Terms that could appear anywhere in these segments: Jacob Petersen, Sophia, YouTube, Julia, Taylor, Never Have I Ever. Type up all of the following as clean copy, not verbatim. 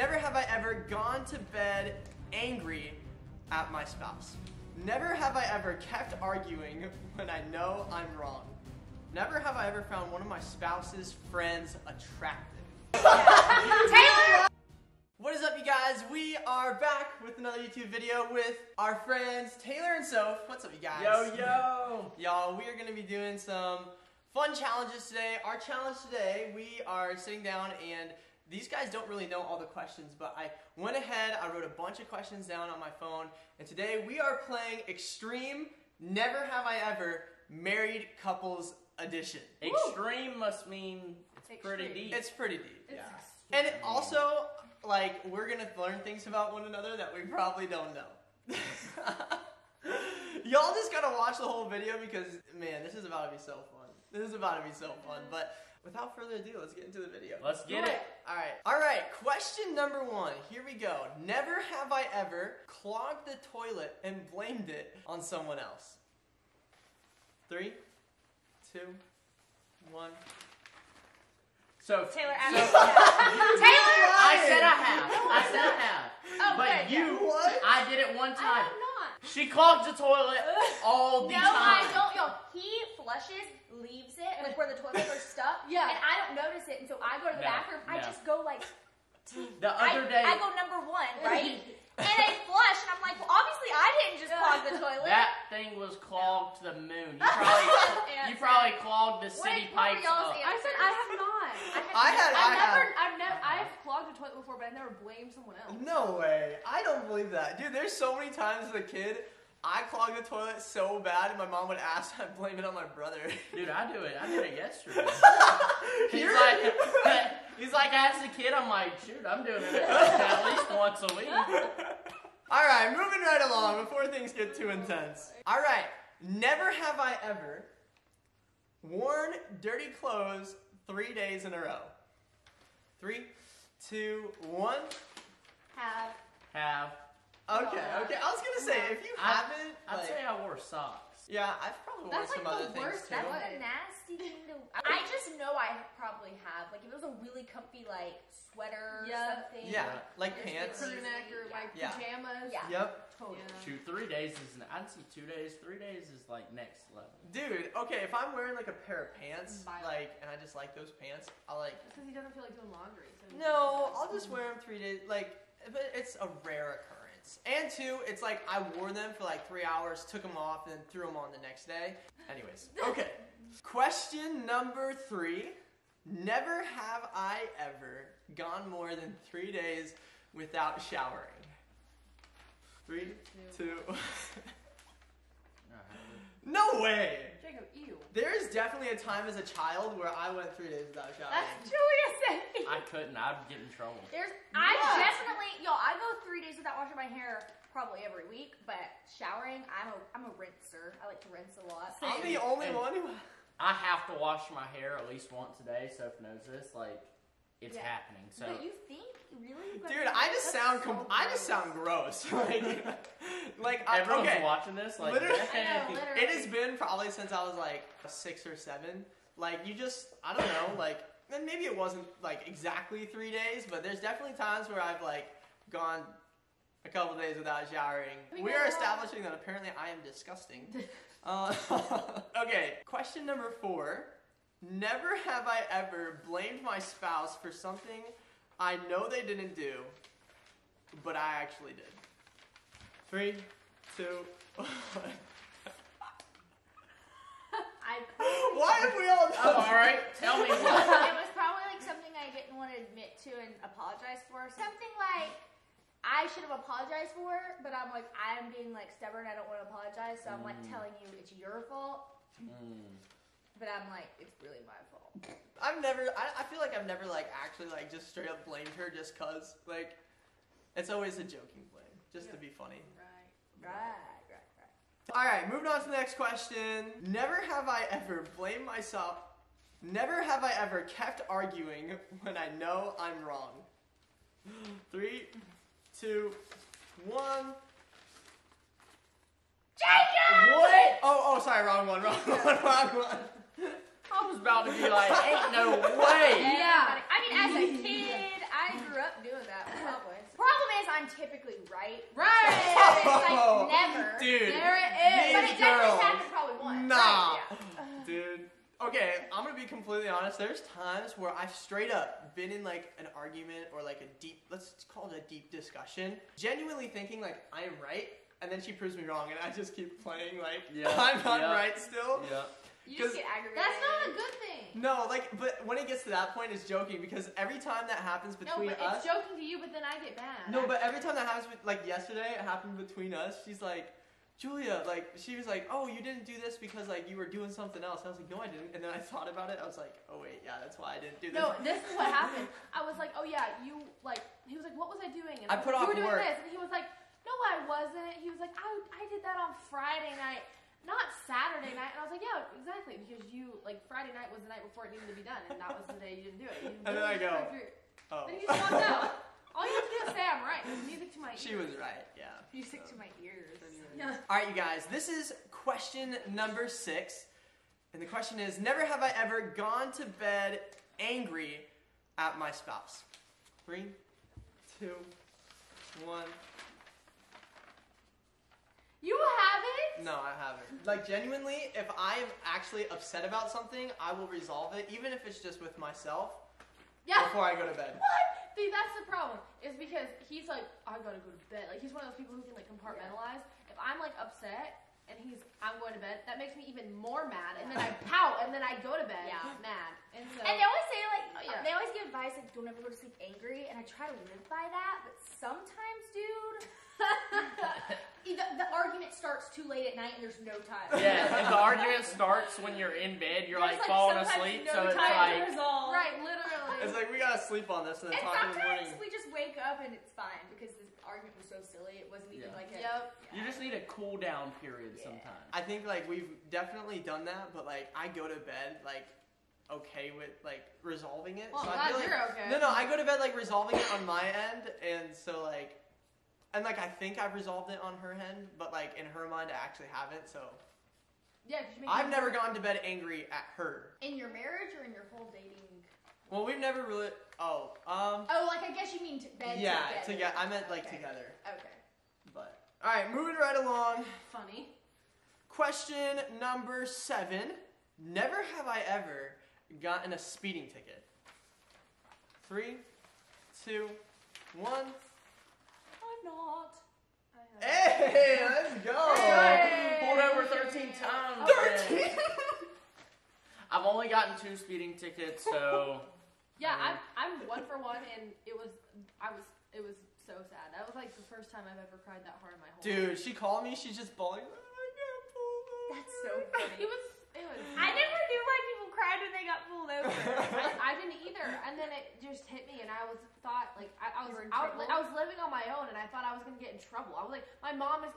Never have I ever gone to bed angry at my spouse. Never have I ever kept arguing when I know I'm wrong. Never have I ever found one of my spouse's friends attractive. Taylor! What is up, you guys? We are back with another YouTube video with our friends Taylor and Soph. What's up, you guys? Yo, yo! Y'all, we are gonna be doing some fun challenges today. Our challenge today, we are sitting down and these guys don't really know all the questions, but I went ahead, I wrote a bunch of questions down on my phone, and today we are playing Extreme Never Have I Ever Married Couples Edition. Extreme must mean it's pretty deep. It's pretty deep, yeah. And it also, like, we're going to learn things about one another that we probably don't know. Y'all just got to watch the whole video because, man, this is about to be so fun. This is about to be so fun, but without further ado, let's get into the video. Let's get it. All right. Question number one. Here we go. Never have I ever clogged the toilet and blamed it on someone else. 3, 2, 1. So Taylor asked. So, Taylor, I said I have. I said I have. Oh, but good, you, yeah. What? I did it one time. I'm not. She clogged the toilet all the time. No, I don't, y'all. He flushes, leaves it, like where the toilets are stuck. Yeah. And I don't notice it, and so I go to the bathroom. No. I just go like. The other day. I go #1, right? And I flush, and I'm like, well, obviously I didn't just clog the toilet. That thing was clogged to the moon. You probably clogged the city pipes up. I said I have not. I've clogged the toilet before, but I never blamed someone else. No way. I don't believe that, dude. There's so many times as a kid, I clogged the toilet so bad, and my mom would ask, I blame it on my brother. Dude, I did it yesterday. He's like, as a kid, I'm like, shoot, I'm doing it at least once a week. All right, moving right along before things get too intense. All right, never have I ever worn dirty clothes 3 days in a row. 3, 2, 1. Have. Okay. I was gonna say if you haven't, I'd say I wore socks. Yeah, I've probably worn some other things too. That's a nasty thing to. I just know I probably have. Like if it was a really comfy like sweater or something. Yeah, like pants, crew neck, or like pajamas. Yeah. Yep. Totally. Yeah. 2, 3 days is. I'd say 2 days. 3 days is like next level. Dude, okay, if I'm wearing like a pair of pants, like, and I just like those pants, I like. Because he doesn't feel like doing laundry. So no, I'll just wear them 3 days. Like, but it's a rare occurrence. And 2, it's like I wore them for like 3 hours, took them off, and then threw them on the next day. Anyways, okay. Question number 3. Never have I ever gone more than 3 days without showering. 3, 2. No way! Jacob, ew. There's definitely a time as a child where I went 3 days without showering. That's Julia's. I couldn't. I'd get in trouble. Y'all, I go 3 days without washing my hair probably every week, but showering, I'm a rinser. I like to rinse a lot. I'm the only one who. I have to wash my hair at least once a day. Soph knows this. Like, it's happening. So. But you think really? Dude, I just sound gross. Like everyone's watching this. Like, literally. It has been probably since I was like 6 or 7. Like you just, I don't know. Like, and maybe it wasn't like exactly 3 days, but there's definitely times where I've like gone a couple days without showering. We are establishing that apparently I am disgusting. Okay, question number 4. Never have I ever blamed my spouse for something I know they didn't do, but I actually did. 3, 2, 1. Why have we all done that? All right, tell me what. It was probably like something I didn't want to admit to and apologize for. Something like I should have apologized for, but I'm like, I'm being like stubborn. I don't want to apologize, so I'm like telling you it's your fault. But I'm like, it's really my fault. I feel like I've never like actually like just straight up blamed her just cause. Like, it's always a joking blame, just to be funny. Right. All right, moving on to the next question. Never have I ever blamed myself. Never have I ever kept arguing when I know I'm wrong. 3, 2, 1. Jacob! What? Oh, sorry, wrong one. I was about to be like, ain't no way. Yeah. I mean, as a kid, I grew up doing that. typically right. Right! So it's like never. Dude. There it is. But it definitely happened probably once. Nah. Right? Yeah. Dude. Okay, I'm gonna be completely honest. There's times where I've straight up been in like an argument or like a deep, let's call it a deep discussion, genuinely thinking like I am right, and then she proves me wrong, and I just keep playing like I'm not right still. Yeah. You just get aggravated. That's not a good thing. No, like, but when it gets to that point, it's joking because every time that happens between us. No, but it's joking to you, but then I get mad. No, but every time that happens, like yesterday, it happened between us. She's like, Julia, like, she was like, oh, you didn't do this because, like, you were doing something else. I was like, no, I didn't. And then I thought about it. I was like, oh, wait, yeah, that's why I didn't do this. No, this is what happened. I was like, oh, yeah, you, like, he was like, what was I doing? And I put off work. You were doing this. And he was like, no, I wasn't. He was like, I did that on Friday night, not Saturday night. And I was like, yeah, exactly, because you, like, Friday night was the night before it needed to be done. And that was the day you didn't do it. And then I go, oh. Then you just walked out. All you have to do is say I'm right. There's music to my ears. She was right, yeah. Music to my ears. Yeah. All right, you guys. This is question number 6. And the question is, never have I ever gone to bed angry at my spouse. 3, 2, 1. You haven't? No, I haven't. Like, genuinely, if I am actually upset about something, I will resolve it, even if it's just with myself, before I go to bed. What? See, that's the problem, is because he's like, I gotta go to bed. Like, he's one of those people who can, like, compartmentalize. If I'm, like, upset, and he's, I'm going to bed, that makes me even more mad. And then I pout, and then I go to bed mad. And, so, and they always say, like, they always give advice, like, don't ever go to sleep angry. And I try to live by that, but sometimes, dude, the argument starts too late at night and there's no time. Yeah, and the argument starts when you're in bed, you're like falling asleep, no so it's like resolved. Right, literally. It's like we gotta sleep on this and then talk in the morning. Sometimes we just wake up and it's fine because this argument was so silly it wasn't even like a You just need a cool down period sometimes. I think like we've definitely done that, but like I go to bed like okay with like resolving it. Well, so I feel like, you're okay. No, I go to bed like resolving it on my end, and so like. And, like, I think I've resolved it on her end, but, like, in her mind, I actually haven't, so. Yeah, because you make I've never gone to bed angry at her. In your marriage or in your whole dating? Well, we've never really, Oh, like, I guess you mean bed together. Yeah, together. I meant, like, together. Okay. But, all right, moving right along. Funny. Question number 7. Never have I ever gotten a speeding ticket. 3, 2, 1. Not. Hey, let's go. Hey. Pulled over 13 times. 13? I've only gotten 2 speeding tickets, so. Yeah, I'm one for one, and it was so sad. That was like the first time I've ever cried that hard in my whole life. Dude, she called me. She's just bawling. Oh, I got pulled over. That's so funny. It was. I never knew why people cried when they got pulled over. I didn't either, and then it just hit me, and I was out. I was living on my own, and I thought I was gonna get in trouble. I was like, my mom and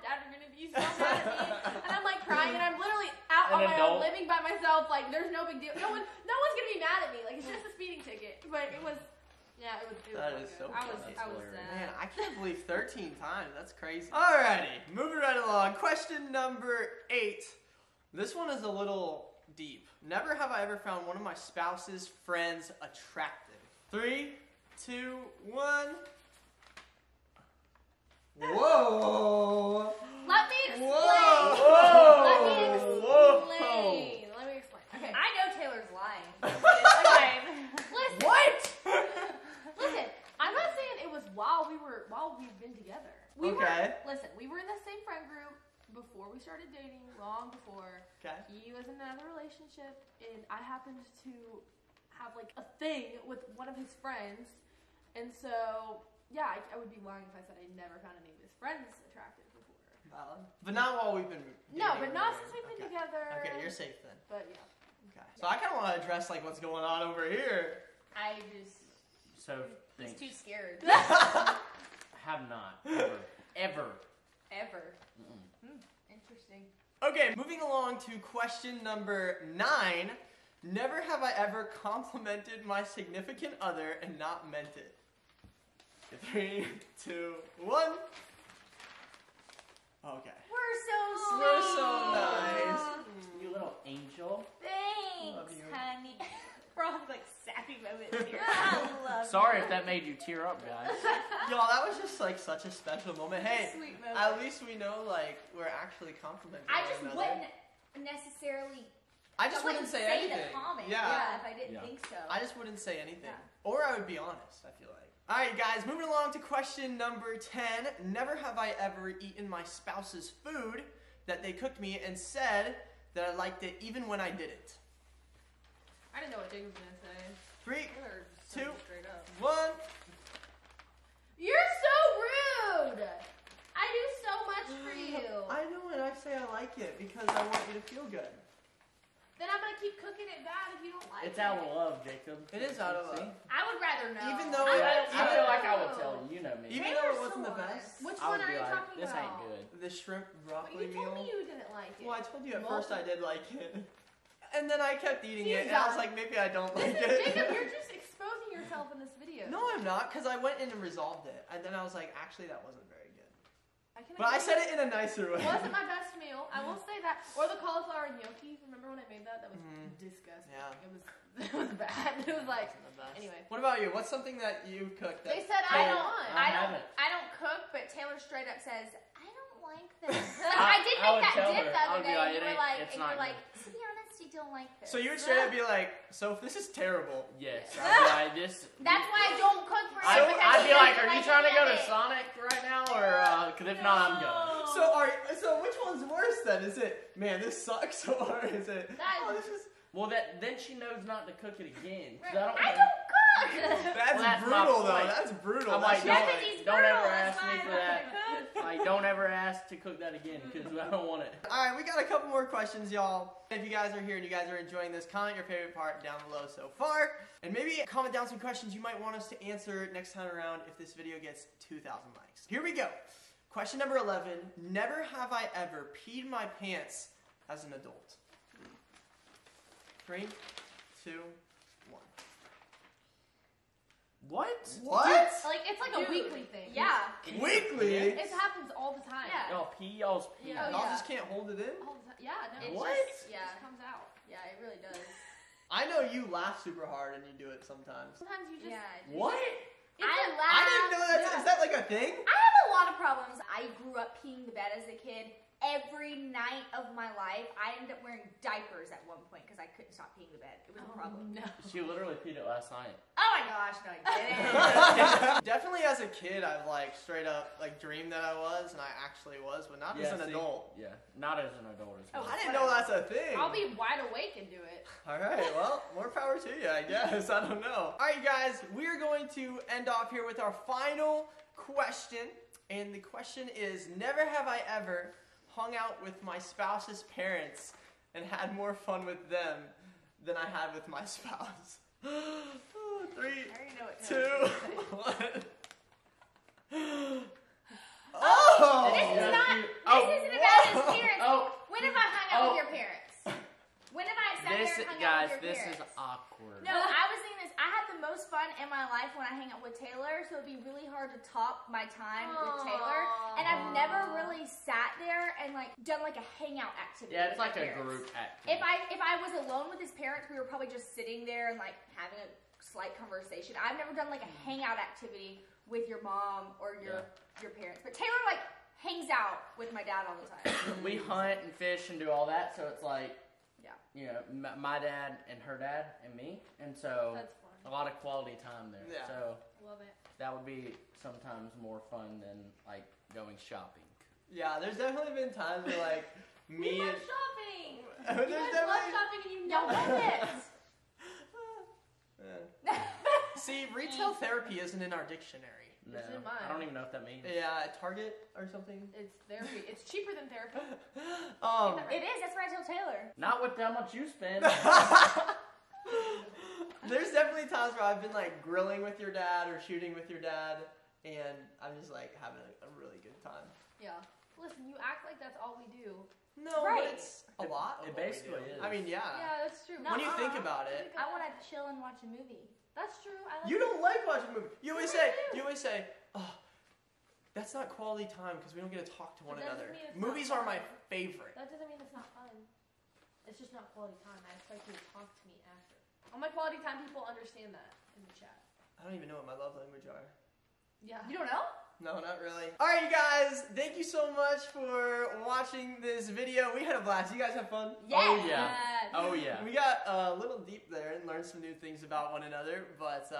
dad are gonna be so mad at me, and I'm like crying, and I'm literally out on my own, living by myself. Like, there's no big deal. No one's gonna be mad at me. Like, it's just a speeding ticket. But it was, yeah, it was. It was that is so. I was sad. Man, I can't believe 13 times. That's crazy. Alrighty, moving right along. Question number 8. This one is a little deep. Never have I ever found one of my spouse's friends attractive. 3, 2, 1. Whoa! Let me explain. Let me explain. Okay. I know Taylor's lying. Listen. What? Listen. I'm not saying it was while we've been together. We were in the same friend group. Before we started dating, long before, he was in another relationship, and I happened to have like a thing with one of his friends, and so yeah, I would be lying if I said I never found any of his friends attractive before. But not while we've been dating. No, but not since we've been together. Okay, you're safe then. But yeah. Okay. So I kind of want to address like what's going on over here. He's too scared. Have not ever. Mm-mm. Interesting. Okay, moving along to question number 9. Never have I ever complimented my significant other and not meant it. 3, 2, 1. Okay. We're so nice. You little angel. Thanks, honey. Bro, all having like sappy moments here. Sorry if that made you tear up, guys. Y'all, that was just like such a special moment. Hey, sweet moment. At least we know like we're actually complimenting. I just wouldn't necessarily. I just wouldn't say anything. Yeah, if I didn't think so. I just wouldn't say anything, or I would be honest. I feel like. All right, guys, moving along to question number 10. Never have I ever eaten my spouse's food that they cooked me and said that I liked it even when I didn't. I didn't know what Jake was gonna say. 3, 2, 1. You're so rude. I do so much for you. I know, and I say I like it because I want you to feel good. Then I'm gonna keep cooking it bad if you don't like it. It's out of love, Jacob. It is out of love. I would rather know. Even though I feel like I would tell you, you know me. Even though it wasn't the best. Which one are you talking about? This ain't good. The shrimp broccoli meal. You told me you didn't like it. Well, I told you at first I did like it, and then I kept eating it, and I was like, maybe I don't like it. Jacob, you're just exposing yourself in this video. No, I'm not, because I went in and resolved it, and then I was like, actually, that wasn't very good. But I said it in a nicer way. Wasn't my best meal. I will say that. Or the cauliflower and gnocchi. Remember when I made that? That was disgusting. Yeah. It was bad. It was like anyway. What about you? What's something that you cooked? That they said I don't cook, but Taylor straight up says I don't like this. I did make that dip the other day. Like, and you were like, to be honest, you don't like this. So you would straight up be like, so if this is terrible. Yes. I'd be like, this. That's why I don't cook for you. I'd be like, are you trying to go to Sonic right now, or? Because if not, I'm going. So, so which one's worse then? Is it, man, this sucks, or is it, oh, this is... Well, then she knows not to cook it again. Right. I don't cook! That's brutal, though. That's brutal. I'm like, don't ever ask me for that. Like, don't ever ask to cook that again, because I don't want it. All right, we got a couple more questions, y'all. If you guys are here and you guys are enjoying this, comment your favorite part down below so far. And maybe comment down some questions you might want us to answer next time around if this video gets 2,000 likes. Here we go. Question number 11, never have I ever peed my pants as an adult. 3, 2, 1. What? What? Like, it's like a weekly thing. Yeah. Weekly? It happens all the time. Yeah. Y'all pee, y'all's pee. Yeah. Y'all just can't hold it in? All the time. Yeah. No, it just comes out. Yeah, it really does. I know you laugh super hard and you do it sometimes. Sometimes you just... Yeah, what? I didn't know that. Yeah. Is that like a thing? I have a lot of problems. I grew up peeing the bed as a kid. Every night of my life, I ended up wearing diapers at one point because I couldn't stop peeing the bed. It was a problem. No. She literally peed it last night. Oh my gosh, no, I didn't. Definitely as a kid, I've like straight up like dreamed that I was, and I actually was, but not as an adult. Yeah, not as an adult as well. Oh, I didn't know that's a thing. I'll be wide awake and do it. All right, well, more power to you, I guess. I don't know. All right, guys, we're going to end off here with our final question, and the question is, never have I ever hung out with my spouse's parents and had more fun with them than I had with my spouse. 3, 2, 1. Oh! This isn't about his parents. Oh. When have I hung out with your parents? When have I sat there and hung out with your parents? Guys, this is awkward. No, I was thinking this. I had the most fun in my life when I hang out with Taylor, so it'd be really hard to top my time with Taylor. And I've never really sat there and like done like a hangout activity. Yeah, it's like a group activity. If I was alone with his parents, we were probably just sitting there and like having a slight conversation. I've never done like a hangout activity with your mom or your parents. But Taylor like hangs out with my dad all the time. We hunt and fish and do all that, so it's like. Yeah. You know, my dad and her dad and me, and so a lot of quality time there. Yeah. So love it. That would be sometimes more fun than like going shopping. Yeah, there's definitely been times where like me and shopping. You guys love shopping and you know it. See, retail therapy isn't in our dictionary. No, I don't even know what that means. Yeah, Target or something. It's therapy. It's cheaper than therapy. It is. That's what I tell Taylor. Not with how much you spend. There's definitely times where I've been like grilling with your dad or shooting with your dad, and I'm just like having a really good time. Yeah. Listen, you act like that's all we do. No, but it's a lot. It basically is. I mean, yeah. Yeah, that's true. When you think about it, I want to chill and watch a movie. That's true. You don't like watching movies. You always say, oh, that's not quality time because we don't get to talk to one another. Movies are my favorite. That doesn't mean it's not fun. It's just not quality time. I expect you to talk to me after. All my quality time people understand that in the chat. I don't even know what my love language are. Yeah. You don't know? No, not really. Alright, you guys, thank you so much for watching this video. We had a blast. You guys have fun? Yeah. Oh, yeah. Oh, yeah. We got a little deep there and learned some new things about one another, but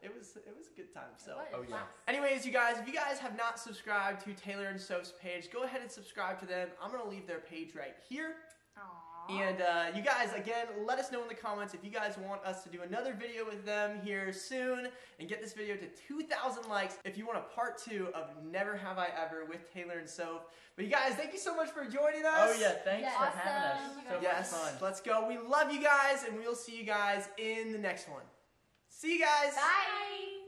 it was a good time. So, oh, yeah. Anyways, you guys, if you guys have not subscribed to Taylor and Soph's page, go ahead and subscribe to them. I'm going to leave their page right here. Aww. And you guys, again, let us know in the comments if you guys want us to do another video with them here soon and get this video to 2,000 likes if you want a part two of Never Have I Ever with Taylor and Soph. But you guys, thank you so much for joining us. Oh yeah, thanks for having us. So much fun. Let's go. We love you guys, and we'll see you guys in the next one. See you guys. Bye.